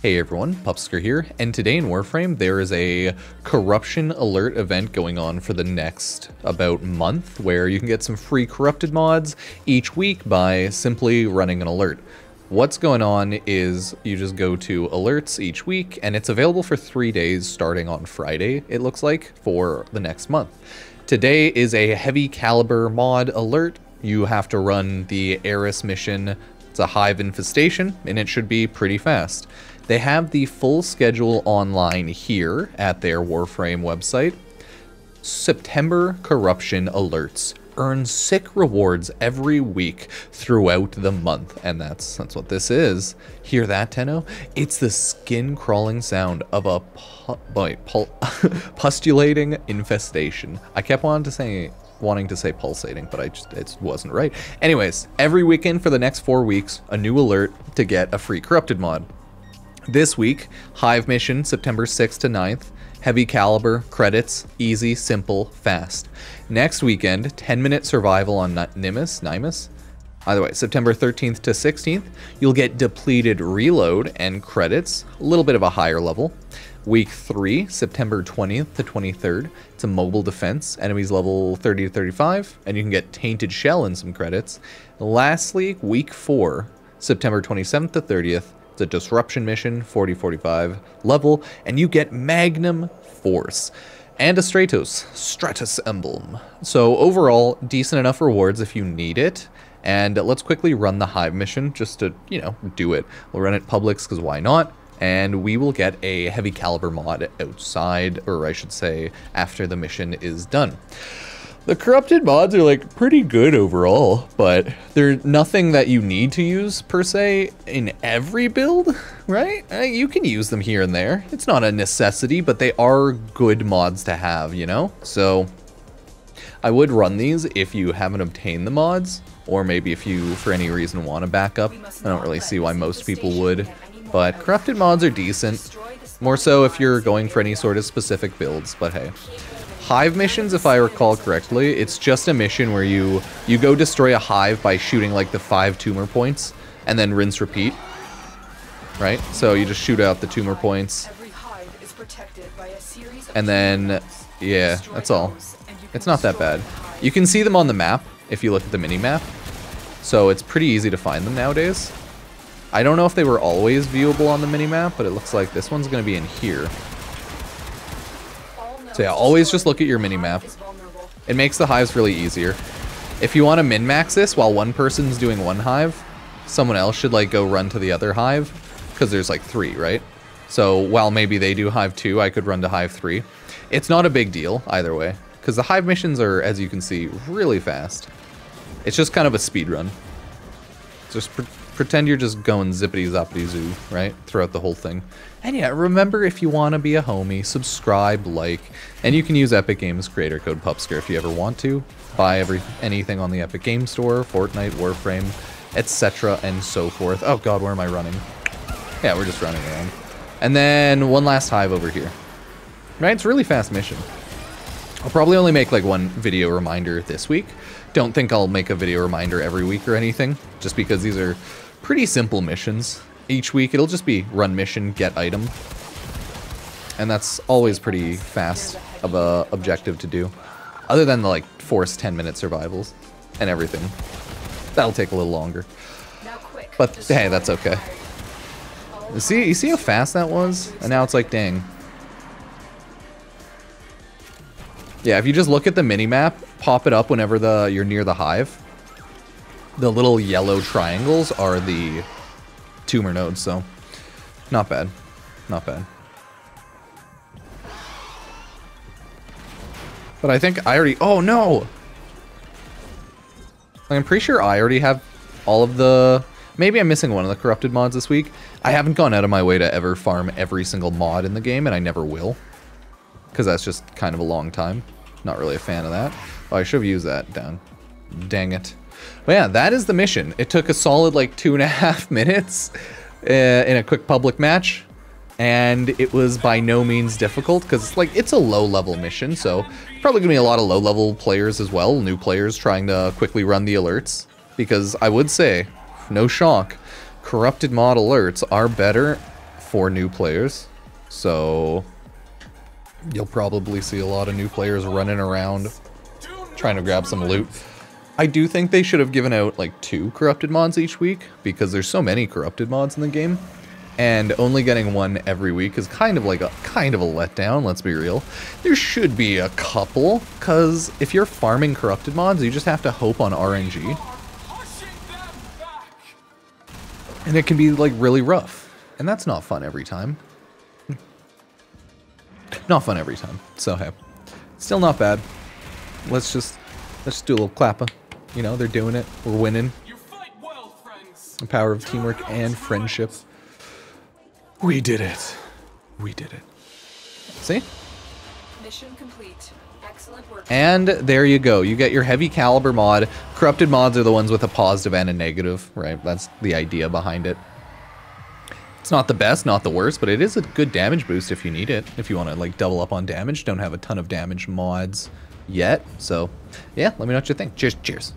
Hey everyone, Pupsker here, and today in Warframe there is a corruption alert event going on for the next about month where you can get some free corrupted mods each week by simply running an alert. What's going on is you just go to alerts each week and it's available for 3 days starting on Friday, it looks like, for the next month. Today is a Heavy Caliber mod alert. You have to run the Eris mission. It's a hive infestation and it should be pretty fast. They have the full schedule online here at their Warframe website. September corruption alerts. Earn sick rewards every week throughout the month. And that's what this is. Hear that, Tenno? It's the skin-crawling sound of a pustulating infestation. I kept wanting to say pulsating, but it wasn't right. Anyways, every weekend for the next 4 weeks, a new alert to get a free corrupted mod. This week, Hive Mission, September 6th to 9th, Heavy Caliber, credits, easy, simple, fast. Next weekend, 10-minute survival on Nimus, either way, September 13th to 16th, you'll get Depleted Reload and credits, a little bit of a higher level. Week 3, September 20th to 23rd, it's a mobile defense, enemies level 30 to 35, and you can get Tainted Shell and some credits. Lastly, Week 4, September 27th to 30th, the disruption mission, 40-45 level, and you get Magnum Force and a Stratos Emblem. So overall, decent enough rewards if you need it. And let's quickly run the Hive mission just to, you know, do it. We'll run it Publix because why not? And we will get a Heavy Caliber mod outside, or I should say, after the mission is done. The corrupted mods are like pretty good overall, but they're nothing that you need to use per se in every build, right? You can use them here and there. It's not a necessity, but they are good mods to have, you know? So I would run these if you haven't obtained the mods, or maybe if you, for any reason, want to back up. I don't really see why most people would, but corrupted mods are decent. More so if you're going for any sort of specific builds, but hey. Hive missions, if I recall correctly, it's just a mission where you go destroy a hive by shooting like the 5 tumor points and then rinse repeat, right? So you just shoot out the tumor points and then, yeah, that's all. It's not that bad. You can see them on the map if you look at the mini map, so it's pretty easy to find them nowadays. I don't know if they were always viewable on the mini map, but it looks like this one's going to be in here. So yeah, always just look at your mini-map. It makes the hives really easier. If you want to min-max this while one person's doing one hive, someone else should like go run to the other hive, because there's like 3, right? So while maybe they do hive 2, I could run to hive 3. It's not a big deal either way, because the hive missions are, as you can see, really fast. It's just kind of a speed run. Just pretend you're just going zippity-zoppity-zoo, right? Throughout the whole thing. And yeah, remember, if you want to be a homie, subscribe, like, and you can use Epic Games creator code Pupsker if you ever want to. Buy anything on the Epic Games Store, Fortnite, Warframe, etc. and so forth. Oh god, where am I running? Yeah, we're just running around. And then one last hive over here. Right? It's a really fast mission. I'll probably only make like one video reminder this week. Don't think I'll make a video reminder every week or anything, just because these are pretty simple missions. Each week it'll just be run mission, get item, and that's always pretty fast of a objective to do, other than the like forced 10-minute survivals and everything. That'll take a little longer, but hey, that's okay. You see how fast that was, and now it's like, dang. Yeah, if you just look at the mini map, pop it up whenever you're near the hive. The little yellow triangles are the tumor nodes, so not bad, not bad. But I think I already, oh no! I'm pretty sure I already have all of the, maybe I'm missing one of the corrupted mods this week. I haven't gone out of my way to ever farm every single mod in the game, and I never will, because that's just kind of a long time. Not really a fan of that. Oh, I should have used that down. Dang it. But yeah, that is the mission. It took a solid like 2.5 minutes in a quick public match, and it was by no means difficult, because like it's a low-level mission, so probably gonna be a lot of low-level players as well, new players trying to quickly run the alerts, because I would say, no shock, corrupted mod alerts are better for new players. So you'll probably see a lot of new players running around trying to grab some loot. I do think they should have given out like 2 corrupted mods each week, because there's so many corrupted mods in the game, and only getting 1 every week is kind of a letdown, let's be real. There should be a couple, because if you're farming corrupted mods, you just have to hope on RNG. And it can be like really rough, and that's not fun every time. Not fun every time, so hey. Still not bad. Let's just do a little clapper. You know, they're doing it. We're winning. You fight well, friends. The power of teamwork and friendship. We did it. We did it. See? Mission complete. Excellent work. And there you go. You get your Heavy Caliber mod. Corrupted mods are the ones with a positive and a negative, right? That's the idea behind it. It's not the best, not the worst, but it is a good damage boost if you need it. If you want to like double up on damage, don't have a ton of damage mods yet. So yeah, let me know what you think. Cheers, cheers.